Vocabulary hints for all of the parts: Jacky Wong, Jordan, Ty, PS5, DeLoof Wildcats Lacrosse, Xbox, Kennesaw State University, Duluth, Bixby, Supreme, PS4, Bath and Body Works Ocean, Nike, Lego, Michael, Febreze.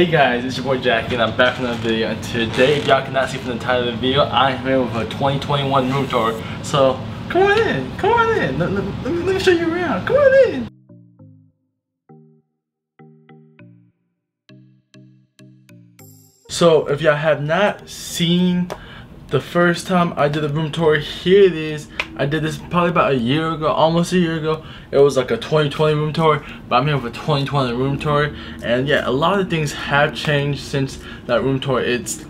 Hey guys, it's your boy Jackie and I'm back from another video, and today, if y'all cannot see from the title of the video, I am here with a 2021 room tour. So come on in, let me show you around, come on in. So if y'all have not seen the first time I did the room tour, here it is. I did this probably about a year ago, almost a year ago. It was like a 2020 room tour, but I'm here for a 2021 room tour. And yeah, a lot of things have changed since that room tour. It's,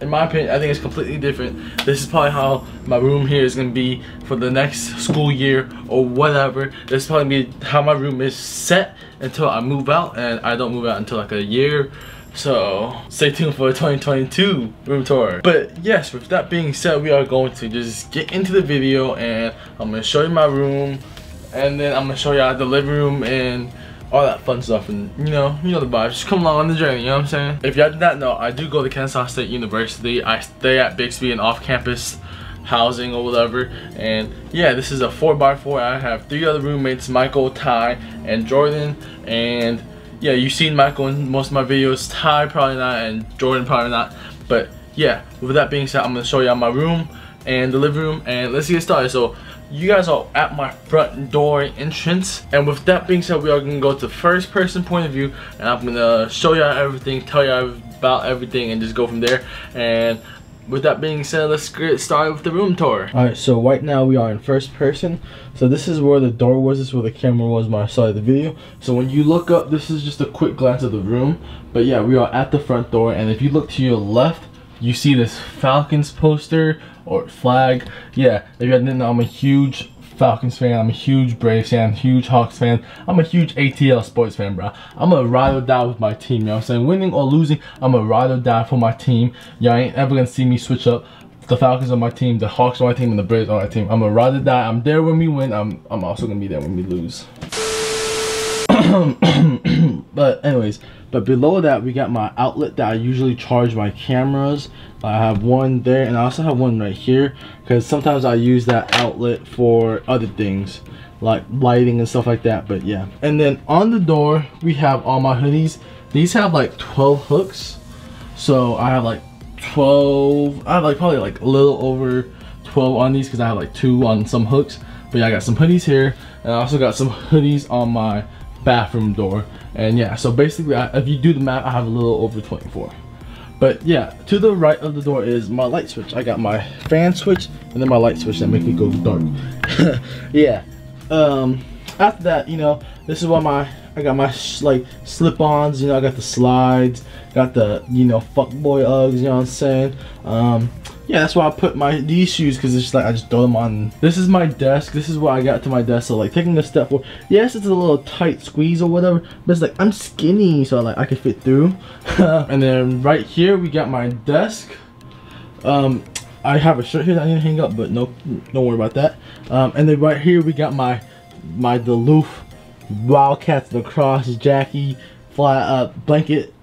in my opinion, I think it's completely different. This is probably how my room here is gonna be for the next school year or whatever. This is probably gonna be how my room is set until I move out, and I don't move out until like a year. So stay tuned for a 2022 room tour. But yes, with that being said, we are going to just get into the video, and I'm going to show you my room, and then I'm going to show y'all the living room and all that fun stuff, and you know the vibes. Just come along on the journey, you know what I'm saying? If y'all did not know, I do go to Kennesaw State University. I stay at Bixby and off-campus housing or whatever, and yeah, this is a 4x4. I have three other roommates, Michael, Ty, and Jordan, and yeah, you've seen Michael in most of my videos, Ty probably not, and Jordan probably not. But yeah, with that being said, I'm gonna show y'all my room and the living room, and let's get started. So you guys are at my front door entrance, and with that being said, we are gonna go to first person point of view, and I'm gonna show y'all everything, tell y'all about everything, and just go from there. And with that being said, let's get started with the room tour. Alright, so right now we are in first person. So this is where the door was, this is where the camera was when I started the video. So when you look up, this is just a quick glance of the room. But yeah, we are at the front door, and if you look to your left, you see this Falcons poster or flag. Yeah, if you didn't know, I'm a huge Falcons fan, I'm a huge Braves fan, huge Hawks fan, I'm a huge ATL sports fan, bro. I'm a ride or die with my team, you know what I'm saying? Winning or losing, I'm a ride or die for my team. Y'all ain't ever gonna see me switch up. The Falcons are my team, the Hawks are my team, and the Braves are my team. I'm a ride or die. I'm there when we win, I'm also gonna be there when we lose. But anyways, but below that we got my outlet that I usually charge my cameras. I have one there, and I also have one right here because sometimes I use that outlet for other things like lighting and stuff like that. But yeah, and then on the door we have all my hoodies. These have like 12 hooks, so I have like 12, I have like probably like a little over 12 on these because I have like 2 on some hooks. But yeah, I got some hoodies here, and I also got some hoodies on my bathroom door. And yeah, so basically if you do the math, I have a little over 24. But yeah, to the right of the door is my light switch. I got my fan switch and then my light switch that make it go dark. Yeah, after that, you know, this is why I got my slip-ons, you know, I got the slides, got the, you know, fuckboy Uggs, you know what I'm saying? Yeah, that's why I put these shoes, because it's just like I just throw them on. This is my desk. This is where I got to my desk. So like taking a step forward. Yes, it's a little tight squeeze or whatever, but it's like I'm skinny, so like I can fit through. And then right here we got my desk. I have a shirt here that I need to hang up, but no, don't worry about that. And then right here we got my DeLoof Wildcats Lacrosse Jackie fly up blanket.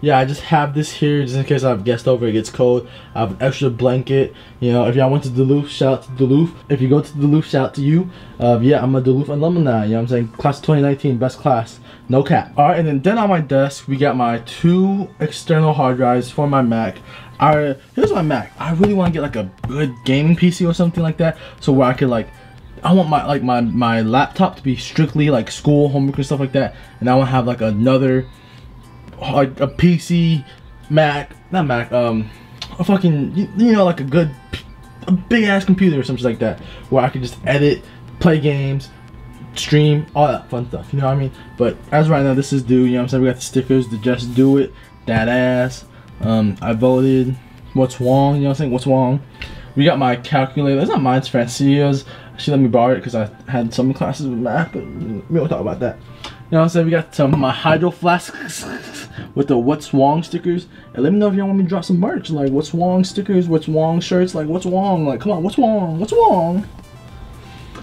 Yeah, I just have this here just in case I have guests over, it gets cold. I have an extra blanket. You know, if y'all went to Duluth, shout out to Duluth. If you go to Duluth, shout out to you. Yeah, I'm a Duluth alumni, you know what I'm saying? Class 2019, best class, no cap. Alright, and then on my desk, we got my 2 external hard drives for my Mac. Here's my Mac. I really want to get like a good gaming PC or something like that, so where I could like, I want my laptop to be strictly like school, homework and stuff like that, and I want to have like another, like a PC, Mac, not Mac, a fucking, you know, like a good, a big ass computer or something like that, where I could just edit, play games, stream, all that fun stuff, you know what I mean? But as right now, this is due, you know what I'm saying? We got the stickers, the Just Do It, that ass, I voted, what's wrong, you know what I'm saying? What's wrong? We got my calculator. It's not mine, it's Francia's. She let me borrow it because I had some classes with math, but we don't talk about that. You know what I'm saying? We got some of my hydro flasks with the What's Wong stickers. And let me know if y'all want me to drop some merch. Like, What's Wong stickers, What's Wong shirts, like, What's Wong? Like, come on, What's Wong? What's Wong?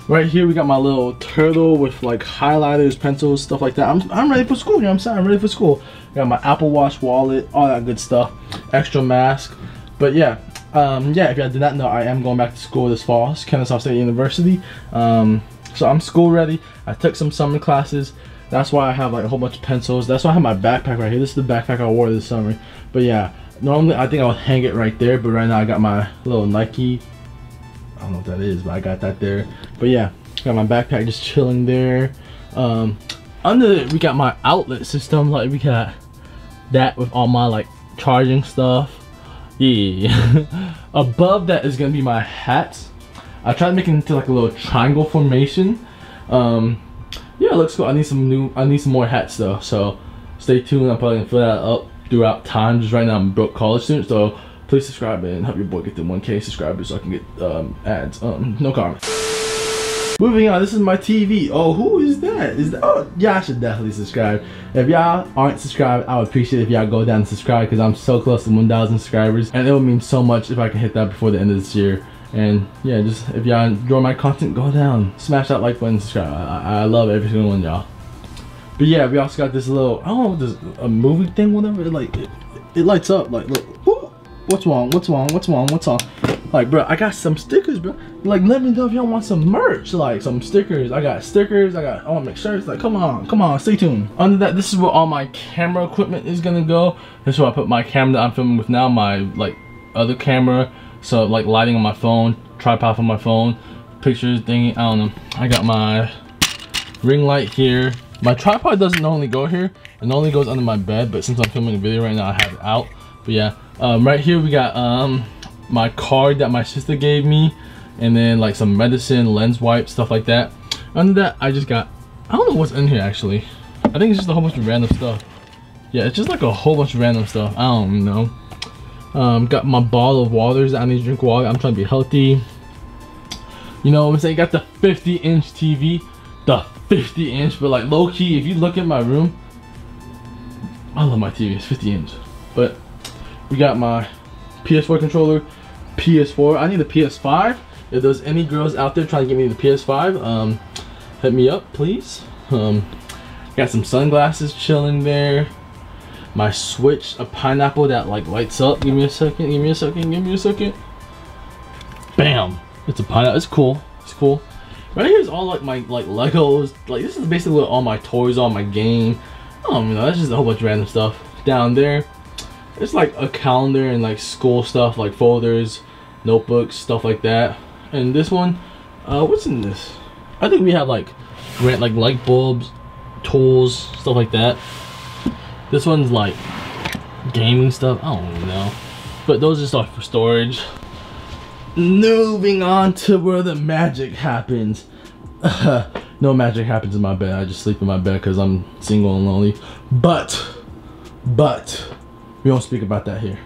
Right here, we got my little turtle with, like, highlighters, pencils, stuff like that. I'm ready for school, you know what I'm saying? I'm ready for school. I got my Apple Watch, wallet, all that good stuff. Extra mask. But, yeah. Yeah, if y'all did not know, I am going back to school this fall. It's Kennesaw State University. So I'm school ready. I took some summer classes. That's why I have like a whole bunch of pencils. That's why I have my backpack right here. This is the backpack I wore this summer. But yeah, normally I think I would hang it right there, but right now I got my little Nike. I don't know what that is, but I got that there. But yeah, got my backpack just chilling there. Under it, we got my outlet system. Like we got that with all my like charging stuff. Yeah. Above that is gonna be my hats. I tried to make it into like a little triangle formation. Yeah, it looks cool. I need some more hats though, so stay tuned. I'm probably gonna fill that up throughout time. Just right now I'm a broke college student, so please subscribe and help your boy get to 1K subscribers so I can get ads. No comments. Moving on, this is my TV. Oh, who is that? Oh, y'all should definitely subscribe. If y'all aren't subscribed, I would appreciate it if y'all go down and subscribe, because I'm so close to 1,000 subscribers, and it would mean so much if I can hit that before the end of this year. And yeah, just if y'all enjoy my content, go down, smash that like button, subscribe. I love every single one, y'all. But yeah, we also got this little, I don't know, this a movie thing, whatever. It like it lights up, like look. Ooh, what's wrong? What's wrong? What's wrong? What's on? Like, bro, I got some stickers, bro. Like, let me know if y'all want some merch, like some stickers. I got stickers. I want to make shirts. Like, come on, come on, stay tuned. Under that, this is where all my camera equipment is gonna go. This is where I put my camera that I'm filming with now, my like other camera. So like lighting on my phone, tripod on my phone, pictures thingy, I don't know. I got my ring light here. My tripod doesn't normally go here. It normally goes under my bed, but since I'm filming a video right now, I have it out. But yeah, right here we got my card that my sister gave me, and then like some medicine, lens wipes, stuff like that. Under that, I just got, I don't know what's in here actually. I think it's just a whole bunch of random stuff. Yeah, it's just like a whole bunch of random stuff. I don't know. Got my bottle of waters that I need to drink water. I'm trying to be healthy. You know what I'm saying? Got the 50-inch TV. The 50-inch, but like low-key, if you look at my room, I love my TV, it's 50-inch. But we got my PS4 controller, PS4. I need a PS5. If there's any girls out there trying to get me the PS5, hit me up, please. Got some sunglasses chilling there. My Switch, a pineapple that like lights up. Give me a second, give me a second, give me a second. Bam! It's a pineapple, it's cool, it's cool. Right here is all like my like Legos. Like this is basically all my toys, all my game. Oh, you know, that's just a whole bunch of random stuff. Down there, it's like a calendar and like school stuff, like folders, notebooks, stuff like that. And this one, what's in this? I think we have like rent like light bulbs, tools, stuff like that. This one's like gaming stuff, I don't even know. But those are stuff for storage. Moving on to where the magic happens. No magic happens in my bed. I just sleep in my bed because I'm single and lonely. But we don't speak about that here.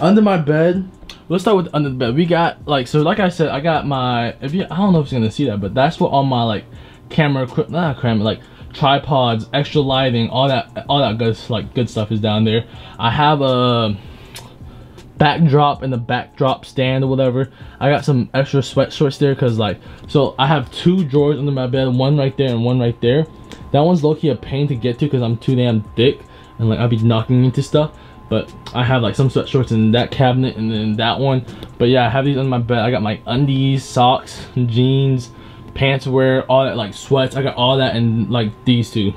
Under my bed, let's start with under the bed. We got like, so like I said, I got my, if you, I don't know if you're gonna see that, but that's what all my like camera equipment, not camera, like tripods, extra lighting, all that good like good stuff is down there. I have a backdrop and the backdrop stand or whatever. I got some extra sweatshorts there because like, so I have two drawers under my bed, one right there and one right there. That one's low-key a pain to get to because I'm too damn thick and like I'll be knocking into stuff. But I have like some sweatshorts in that cabinet and then that one. But yeah, I have these under my bed. I got my undies, socks, jeans, pants wear, all that, like sweats. I got all that and like these two.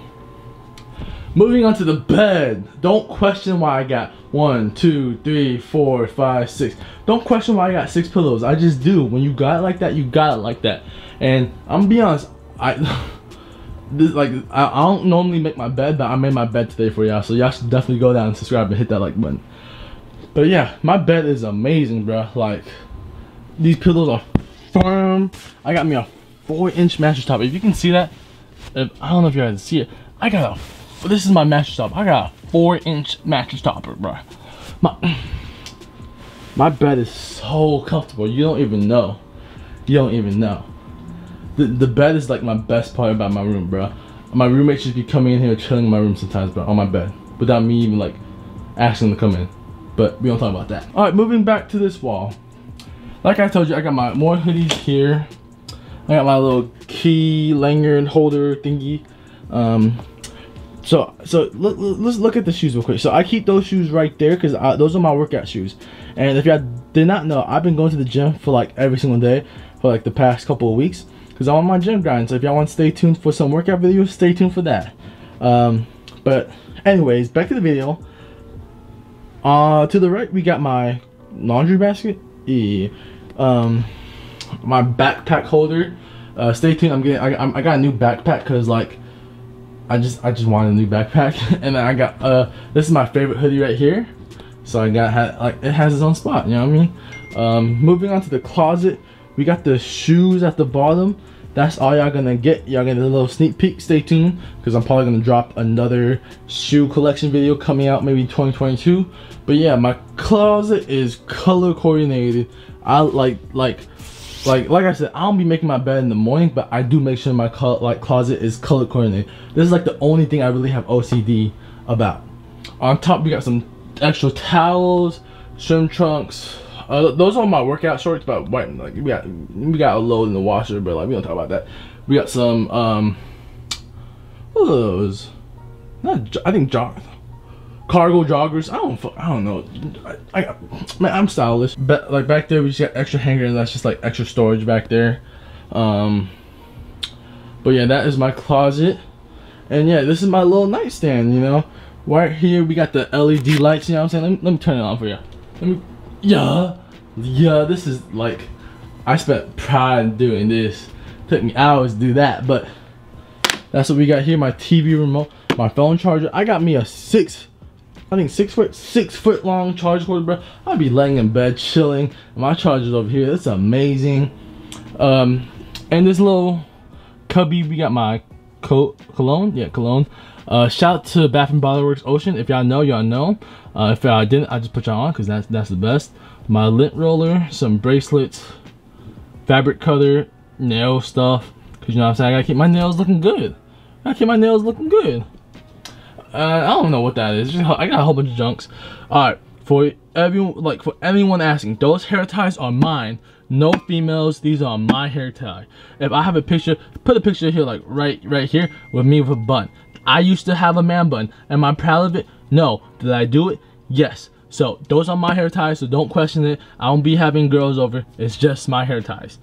Moving on to the bed. Don't question why I got 1, 2, 3, 4, 5, 6. Don't question why I got 6 pillows. I just do. When you got it like that, you got it like that. And I'm gonna be honest, I don't normally make my bed, but I made my bed today for y'all. So y'all should definitely go down and subscribe and hit that like button. But yeah, my bed is amazing, bro. Like these pillows are firm. I got me a 4-inch mattress top. If you can see that, if, I don't know if you guys see it. I got a, this is my mattress top. I got a 4-inch mattress topper, bro. My bed is so comfortable. You don't even know. You don't even know. The bed is like my best part about my room, bro. My roommates should be coming in here chilling in my room sometimes, bro, on my bed, without me even like asking them to come in. But we don't talk about that. All right, moving back to this wall. Like I told you, I got my more hoodies here. I got my little key lanyard holder thingy. Let's look at the shoes real quick. So I keep those shoes right there because those are my workout shoes. And if y'all did not know, I've been going to the gym for like every single day for like the past couple of weeks because I'm on my gym grind. So if y'all want to stay tuned for some workout videos, stay tuned for that. But anyways, back to the video. To the right, we got my laundry basket. Yeah. My backpack holder. Stay tuned. I got a new backpack because like I just wanted a new backpack, and I got this is my favorite hoodie right here. So I got like it has its own spot. You know what I mean? Moving on to the closet, we got the shoes at the bottom. That's all y'all gonna get. Y'all get a little sneak peek. Stay tuned because I'm probably gonna drop another shoe collection video coming out maybe 2022. But yeah, my closet is color coordinated. I like I said, I don't be making my bed in the morning, but I do make sure my closet is color coordinated. This is like the only thing I really have OCD about. On top, we got some extra towels, swim trunks. Those are my workout shorts, but like we got a load in the washer, but like we don't talk about that. We got some what are those? Not I think cargo joggers. I don't know. Man, I'm stylish. But like back there, we just got extra hanger, and that's just like extra storage back there. But yeah, that is my closet, and yeah, this is my little nightstand. You know, right here we got the LED lights. You know what I'm saying? Let me turn it on for you. Yeah, this is like, I spent pride doing this. Took me hours to do that, but that's what we got here. My TV remote, my phone charger. I got me a six foot long charge cord, bro. I'll be laying in bed chilling. My charger's over here. That's amazing. And this little cubby, we got my cologne. Yeah, cologne. Shout to Bath and Body Works Ocean. If y'all know, y'all know. If y'all didn't, I just put y'all on because that's the best. My lint roller, some bracelets, fabric cutter, nail stuff. Cause you know what I'm saying, I gotta keep my nails looking good. I don't know what that is. Just, I got a whole bunch of junks. All right, for anyone asking, those hair ties are mine. No females. These are my hair tie. If I have a picture, put a picture here, like right here, with me with a bun. I used to have a man bun. Am I proud of it? No. Did I do it? Yes. So those are my hair ties, so don't question it. I won't be having girls over. It's just my hair ties.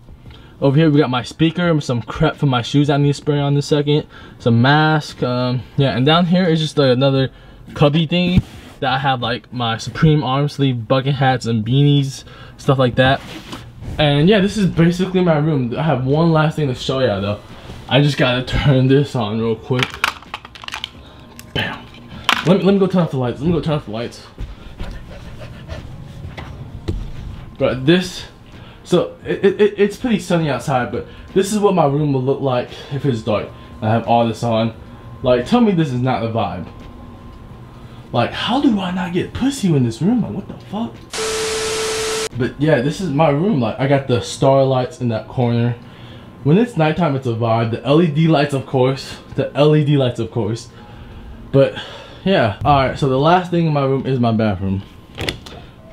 Over here we got my speaker, some crap for my shoes I need to spray on in a second, some mask, yeah, and down here is just like another cubby thing that I have like my Supreme arm sleeve bucket hats and beanies, stuff like that. And yeah, this is basically my room. I have one last thing to show y'all though. I just gotta turn this on real quick. Bam. Let me go turn off the lights. But this, so it's pretty sunny outside, but this is what my room will look like if it's dark. I have all this on. Like, tell me this is not the vibe. Like, how do I not get pussy in this room? Like, what the fuck? But yeah, this is my room. Like, I got the star lights in that corner. When it's nighttime, it's a vibe. The LED lights, of course. But yeah, alright, so the last thing in my room is my bathroom.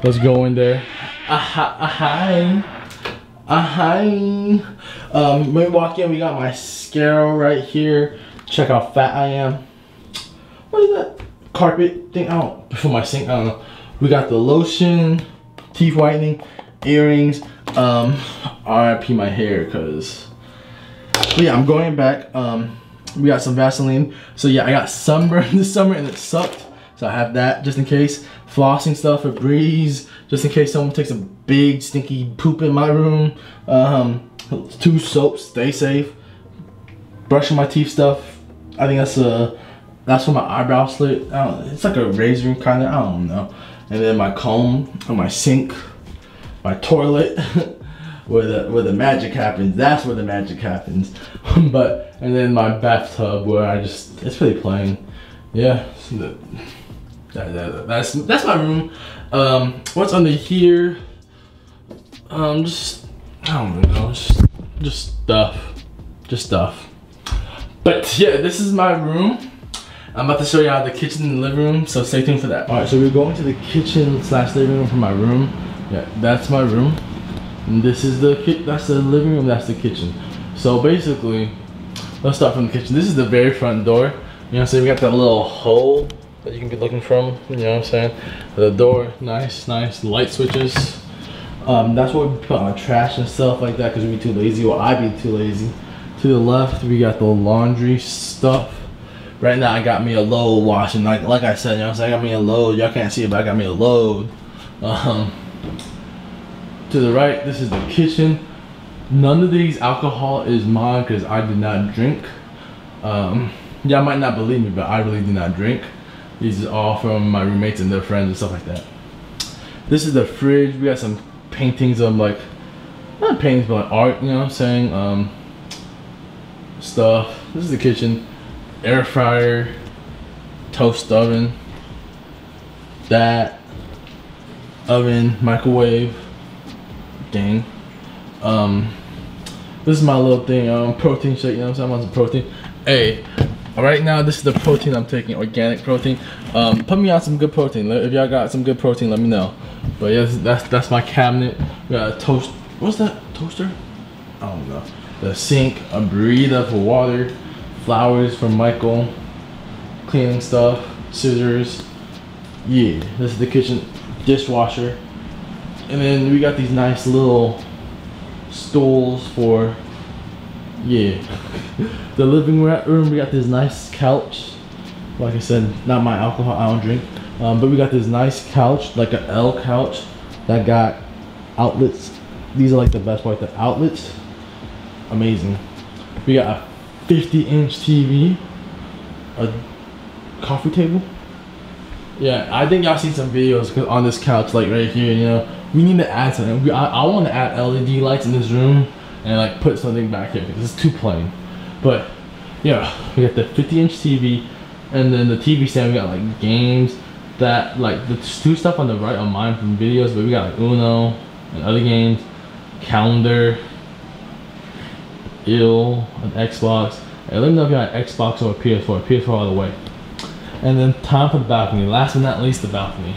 Let's go in there. When we walk in, we got my scale right here. Check how fat I am. What is that carpet thing? Before my sink, I don't know. We got the lotion, teeth whitening, earrings. RIP my hair, cause but yeah, I'm going back. We got some Vaseline. So yeah, I got sunburned this summer and it sucked. So I have that just in case. Flossing stuff, Febreze, just in case someone takes a big stinky poop in my room. 2 soaps, stay safe. Brushing my teeth stuff. I think that's for my eyebrow slit. I don't know, it's like a razor kind of, I don't know. And then my comb and my sink, my toilet. Where the magic happens, that's where the magic happens. But and then my bathtub where I just, it's pretty plain. Yeah, so that's my room. What's under here? Just I don't know, just stuff. But yeah, this is my room. I'm about to show y'all the kitchen and the living room, so stay tuned for that. All right, so we're going to the kitchen / living room for my room. Yeah, that's my room. And this is that's the living room, that's the kitchen. So basically, let's start from the kitchen. This is the very front door. You know what I'm saying? We got that little hole that you can be looking from, you know what I'm saying? The door, nice, light switches. That's where we put our trash and stuff like that because we'd be too lazy, or I'd be too lazy. To the left, we got the laundry stuff. Right now I got me a load washing, like I said, you know what I'm saying? I got me a load. Y'all can't see it, but I got me a load. To the right, this is the kitchen. None of these alcohol is mine because I did not drink. Y'all might not believe me, but I really did not drink. These are all from my roommates and their friends and stuff like that. This is the fridge. We got some paintings of, like, not paintings, but like art, you know what I'm saying? Stuff. This is the kitchen. Air fryer, toast oven, that, oven, microwave, dang. This is my little thing, protein shake, you know what I'm saying? I'm on some protein. Hey, right now this is the protein I'm taking, organic protein. Put me on some good protein. If y'all got some good protein, let me know. But yeah, that's my cabinet. We got a toast, what's that, toaster? I don't know. The sink, a burrito for water. Flowers from Michael, cleaning stuff, scissors. Yeah, this is the kitchen dishwasher. And then we got these nice little stools for, yeah. The living room, we got this nice couch. Like I said, not my alcohol, I don't drink. But we got this nice couch, like an L couch that got outlets. These are like the best part, the outlets. Amazing. We got a 50-inch TV, a coffee table. Yeah, I think y'all seen some videos on this couch, like right here. You know, we need to add something. I want to add LED lights in this room and like put something back here because it's too plain. But yeah, we got the 50-inch TV, and then the TV stand. We got like games that like the two stuff on the right are mine from videos, but we got like Uno and other games, calendar. An Xbox. Hey, let me know if you got an Xbox or a PS4. PS4 all the way. And then time for the balcony. Last but not least, the balcony.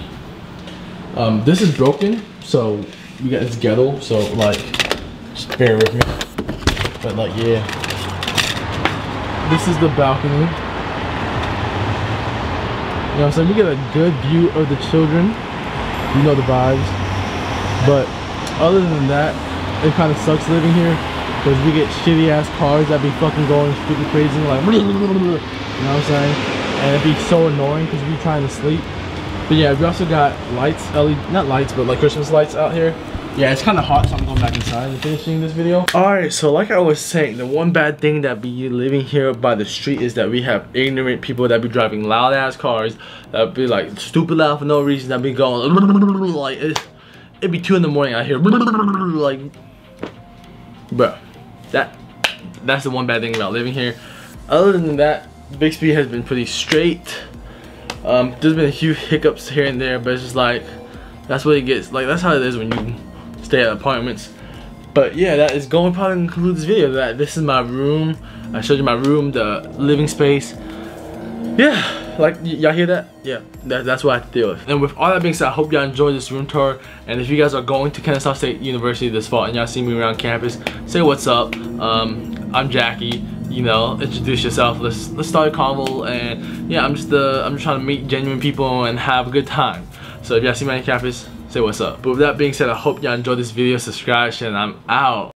This is broken, so we got this ghetto. So like, just bear with me. But like, yeah, this is the balcony. You know what I'm saying? We get a good view of the children. You know the vibes. But other than that, it kind of sucks living here. Because we get shitty ass cars that be fucking going stupid crazy, like, you know what I'm saying? And it'd be so annoying because we trying to sleep. But yeah, we also got lights, LED, not lights, but like Christmas lights out here. Yeah, it's kind of hot, so I'm going back inside and finishing this video. Alright, so like I was saying, the one bad thing that be living here by the street is that we have ignorant people that be driving loud ass cars, that be like stupid loud for no reason, that be going like, it'd be 2 in the morning out here, like, bruh. That's the one bad thing about living here. Other than that, Bixby has been pretty straight. There's been a few hiccups here and there, but it's just like, that's what it gets. Like, that's how it is when you stay at apartments. But yeah, that is going to probably conclude this video. This is my room. I showed you my room, the living space. Yeah, like, y'all hear that? Yeah, that's what I have to deal with. And with all that being said, I hope y'all enjoyed this room tour. And if you guys are going to Kennesaw State University this fall and y'all see me around campus, say what's up. I'm Jackie, you know, introduce yourself. Let's start a convo, and yeah, I'm just trying to meet genuine people and have a good time. So if y'all see me on campus, say what's up. But with that being said, I hope y'all enjoyed this video. Subscribe, and I'm out.